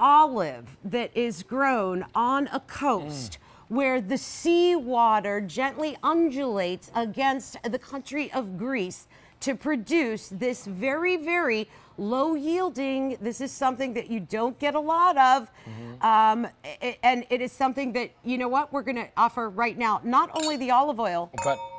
olive that is grown on a coast where the seawater gently undulates against the country of Greece to produce this very, very low yielding. This is something that you don't get a lot of. And it is something that, you know what, we're gonna offer right now, not only the olive oil,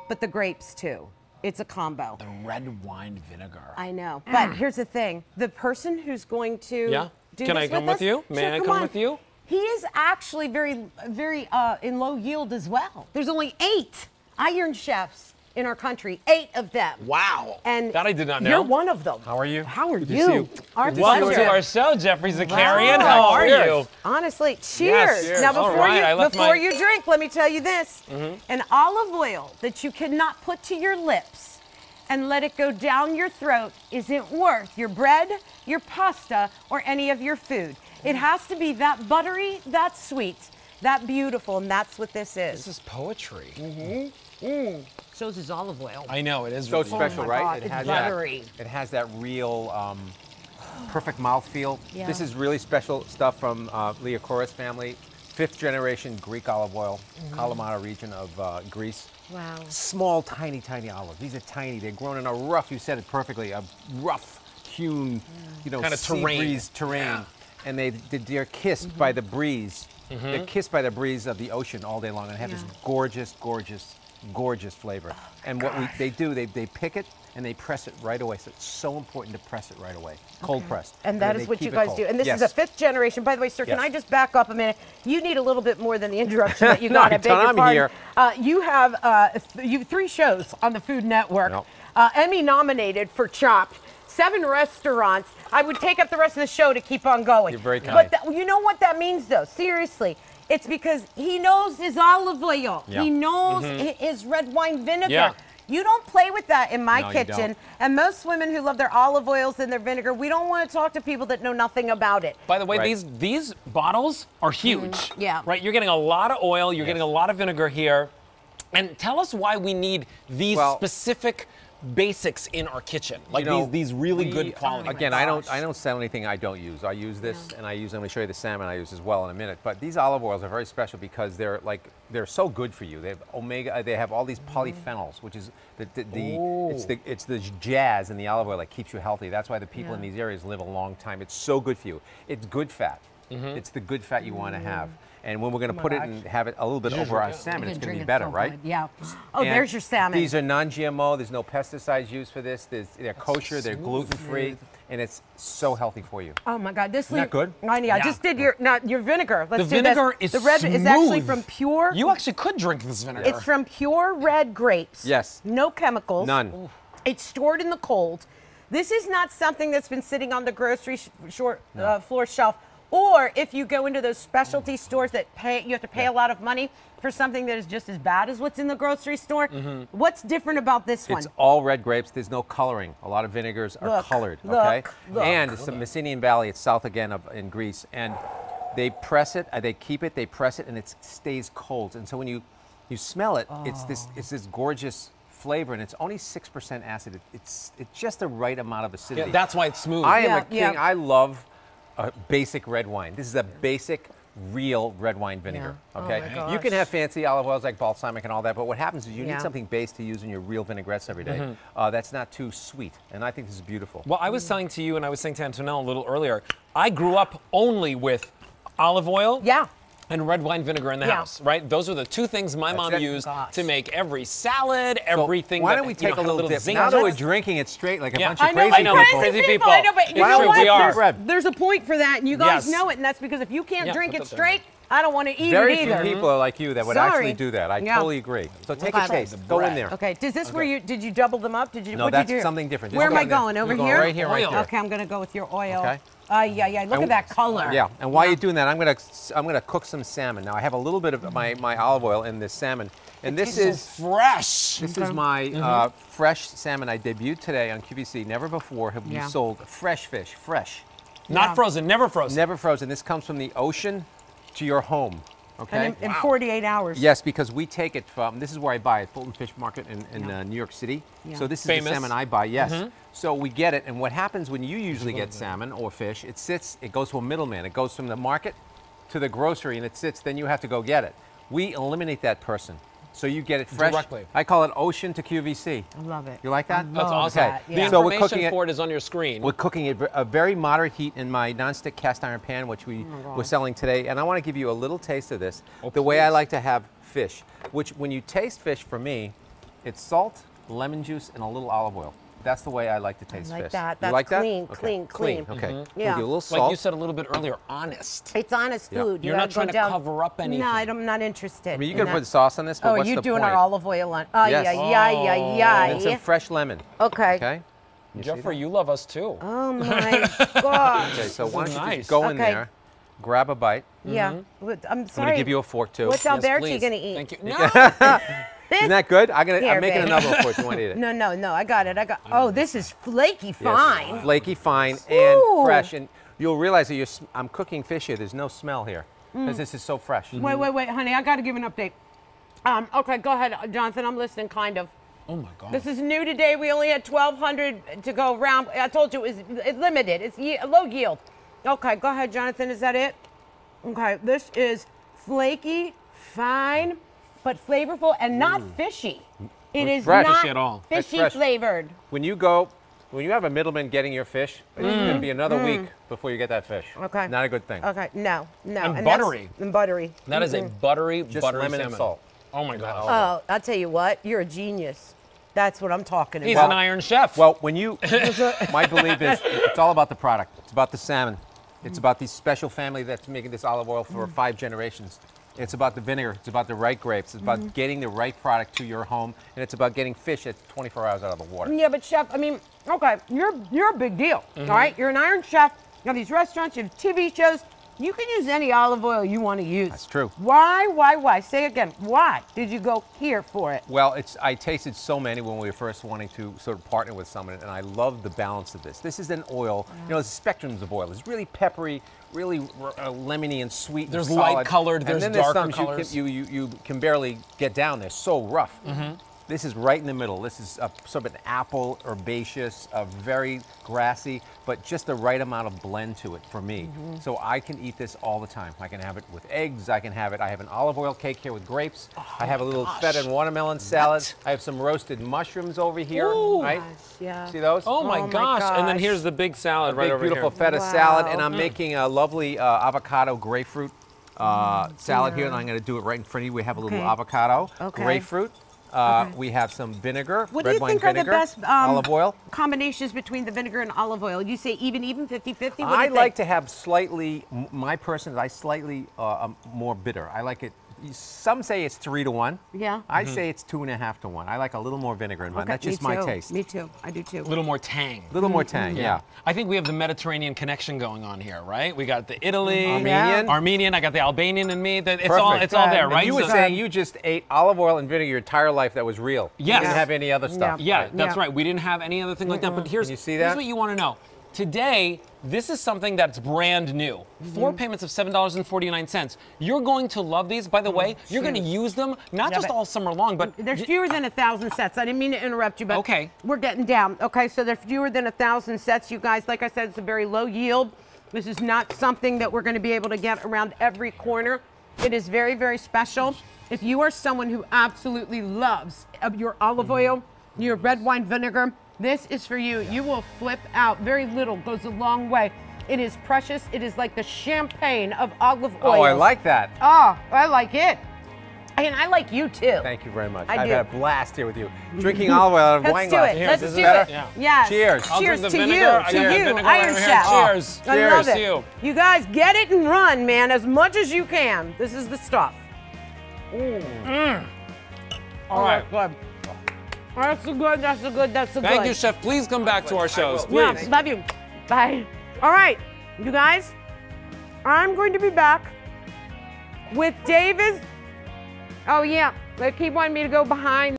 but the grapes too. It's a combo. The red wine vinegar. I know, but here's the thing. The person who's going to do Can this I come with you? May sure, I come on. With you? He is actually very, very in low yield as well. There's only 8 Iron Chefs in our country, 8 of them. Wow. And that I did not know. You're one of them. How are you? How are you? Welcome to our show, Geoffrey Zakarian. Wow. How are you? Honestly, cheers. Yes, now, before you drink, let me tell you this. An olive oil that you cannot put to your lips and let it go down your throat isn't worth your bread, your pasta, or any of your food. It has to be that buttery, that sweet, that beautiful, and that's what this is. This is poetry. So is olive oil. I know, it is so really special, right? God, it has buttery. It has that real perfect mouthfeel. Yeah. This is really special stuff from Leochorus family, 5th generation Greek olive oil, Kalamata region of Greece. Wow. Small, tiny, tiny olive. These are tiny. They're grown in a rough, you said it perfectly, a rough, hewn, you know, kind of sea breeze terrain. Yeah. And they're kissed by the breeze. They're kissed by the breeze of the ocean all day long and have this gorgeous, gorgeous, gorgeous flavor. Oh, and what they do, they pick it and they press it right away. So it's so important to press it right away, cold pressed. And that is what you guys do. And this is a 5th generation. By the way, sir, can I just back up a minute? You need a little bit more than the interruption that you got. I beg your pardon. You have you 3 shows on the Food Network, Emmy nominated for Chopped, 7 restaurants. I would take up the rest of the show to keep on going. You're very kind. But you know what that means, though? Seriously. It's because he knows his olive oil. He knows his red wine vinegar. You don't play with that in my kitchen. And most women who love their olive oils and their vinegar, we don't want to talk to people that know nothing about it. By the way, these bottles are huge. Right? You're getting a lot of oil. You're getting a lot of vinegar here. And tell us why we need these specific basics in our kitchen, like these really good quality. Again, I don't sell anything I don't use. I use this, and I'm going to show you the salmon I use as well in a minute. But these olive oils are very special because they're so good for you. They have omega. They have all these polyphenols, which is the jazz in the olive oil that keeps you healthy. That's why the people in these areas live a long time. It's so good for you. It's good fat. It's the good fat you want to have. And when we're going to put it and have it a little bit over our salmon, it's going to be better, right? Yeah. Oh, there's your salmon. These are non-GMO. There's no pesticides used for this. They're kosher. They're gluten-free, and it's so healthy for you. Oh my God, this is not good. I just did your vinegar. Let's do this. The vinegar is smooth. Is actually from pure. You actually could drink this vinegar. It's from pure red grapes. Yes. No chemicals. None. Ooh. It's stored in the cold. This is not something that's been sitting on the grocery floor shelf. Or if you go into those specialty stores that you have to pay a lot of money for something that is just as bad as what's in the grocery store. What's different about this one? It's all red grapes. There's no coloring. A lot of vinegars are colored. Okay. And it's the Mycenaean Valley. It's south again in Greece. And they press it. They keep it. They press it, and it stays cold. And so when you smell it, it's this gorgeous flavor, and it's only 6% acid. It's just the right amount of acidity. Yeah, that's why it's smooth. I am a king. I love a basic red wine. This is a basic, real red wine vinegar, okay? Oh, you can have fancy olive oils like balsamic and all that, but what happens is you need something base to use in your real vinaigrettes every day. That's not too sweet, and I think this is beautiful. Well, I was telling to you, and I was saying to Antonella a little earlier, I grew up only with olive oil and red wine vinegar in the house, right? Those are the 2 things my mom used to make every salad, everything. So why don't we take a little dip? Now that we're drinking it straight like a bunch of crazy people. I know, but you know what? There's a point for that, and you guys know it, and that's because if you can't drink it straight, I don't want to eat it either. Very few people are like you that would actually do that. I totally agree. So take a taste. Go in there. Okay. Does this where you did you double them up? Did you? No, that's something different. Where am I going? Over here? Right here, right here. Okay, I'm going to go with your oil. Okay. Look at that color. Yeah, and while you're doing that, I'm gonna cook some salmon. Now I have a little bit of my olive oil in this salmon, and this is fresh. This is my fresh salmon. I debuted today on QVC. Never before have we sold fresh fish, fresh, not frozen, never frozen. Never frozen. This comes from the ocean to your home. Okay. And in 48 hours. Yes, because we take it from, this is where I buy it, Fulton Fish Market in New York City. Yeah. So this is the salmon I buy, yes. Mm-hmm. So we get it, and what happens when you usually get salmon or fish, it sits, it goes to a middleman. It goes from the market to the grocery, and it sits, then you have to go get it. We eliminate that person. So you get it fresh. Directly. I call it ocean to QVC. I love it. You like that? That's awesome. Okay. Yeah. The information for it is on your screen. We're cooking it a very moderate heat in my nonstick cast iron pan, which we were selling today. And I want to give you a little taste of this. The way I like to have fish, which when you taste fish for me, it's salt, lemon juice, and a little olive oil. That's the way I like to taste fish. I like that. That's clean, clean. Okay. Mm-hmm. Yeah. We'll do a little salt. Like you said a little bit earlier, honest. It's honest food. You're not trying to cover up anything. No, I'm not interested. I mean, you can put sauce on this, but what's the point? Oh, you're doing our olive oil on. Oh, yeah. And some fresh lemon. Okay. Okay. Geoffrey, you love us too. Oh my gosh. Okay, so why don't you just go in there, grab a bite. Yeah. I'm sorry. I'm gonna give you a fork too. What's Alberti gonna eat? Thank you. No. Isn't that good? I'm making another one for you. You want to eat it? No, I got it. Oh, this is flaky fine. Yes, flaky fine and fresh. And you'll realize that I'm cooking fish here. There's no smell here because this is so fresh. Mm-hmm. Wait, honey. I got to give an update. Okay, go ahead, Jonathan. I'm listening, kind of. Oh, my God. This is new today. We only had 1,200 to go around. I told you it's limited. It's low yield. Okay, go ahead, Jonathan. Is that it? Okay, this is flaky fine, but flavorful and not fishy. It is not at all. Fishy flavored. When you have a middleman getting your fish, it's going to be another week before you get that fish. Okay. Not a good thing. Okay. No. And buttery. That is a buttery, just buttery lemon salmon. And salt. Oh my God. I'll tell you what. You're a genius. That's what I'm talking about. He's an Iron Chef. Well, my belief is it's all about the product. It's about the salmon. It's about this special family that's making this olive oil for 5 generations. It's about the vinegar, it's about the right grapes, it's about getting the right product to your home, and it's about getting fish that's 24 hours out of the water. Yeah, but Chef, I mean, okay, you're a big deal, all right? You're an Iron Chef, you have these restaurants, you have TV shows, you can use any olive oil you want to use. That's true. Why? Say again, why did you go here for it? Well, I tasted so many when we were first wanting to sort of partner with someone, and I love the balance of this. This is an oil, there's spectrums of oil. It's really peppery, really lemony and sweet. There's and light colored, there's darker colors. And then there's some you can barely get down. They're so rough. Mm-hmm. This is right in the middle. This is sort of an apple, herbaceous, very grassy, but just the right amount of blend to it for me. Mm-hmm. So I can eat this all the time. I can have it with eggs. I have an olive oil cake here with grapes. Oh, I have a little feta and watermelon salad. I have some roasted mushrooms over here. Ooh, right? Yeah. See those? Oh my gosh. And then here's the big salad right over here. Beautiful feta salad. And I'm making a lovely avocado grapefruit salad here. And I'm going to do it right in front of you. We have a little avocado, grapefruit. We have some vinegar, red wine vinegar. What do you think are the best olive oil combinations between the vinegar and olive oil? You say even 50-50? I like to have more bitter. I like it. Some say it's 3-to-1. Yeah. I say it's 2.5 to 1. I like a little more vinegar in mine. That's just my taste. Me too. I do too. A little more tang. A little more tang, yeah. I think we have the Mediterranean connection going on here, right? We got the Italy. Armenian. I got the Albanian in me. It's all there, right? And you were saying you just ate olive oil and vinegar your entire life that was real. Yes. You didn't have any other stuff. Yeah, that's right. We didn't have any other thing like that. But here's what you want to know. Today, this is something that's brand new. 4 payments of $7.49. You're going to love these. By the way, you're going to use them not just all summer long, but there's fewer than 1,000 sets. I didn't mean to interrupt you, but we're getting down. Okay, so there's fewer than 1,000 sets, you guys. Like I said, it's a very low yield. This is not something that we're going to be able to get around every corner. It is very, very special. If you are someone who absolutely loves your olive oil, your red wine vinegar, this is for you. You will flip out. Very little goes a long way. It is precious. It is like the champagne of olive oil. Oh, I like that. Oh, I like it. And I like you too. Thank you very much. I've had a blast here with you. Drinking olive oil out of wine glass. Let's do it. Yeah. Yes. Cheers. Cheers to you, Iron Chef. Cheers. I love it. You guys get it and run, man, as much as you can. This is the stuff. Ooh. All right. Good. That's so good. Thank you, Chef. Please come back to our shows, please. Yeah, love you. Bye. All right, you guys, I'm going to be back with Davis. They keep wanting me to go behind.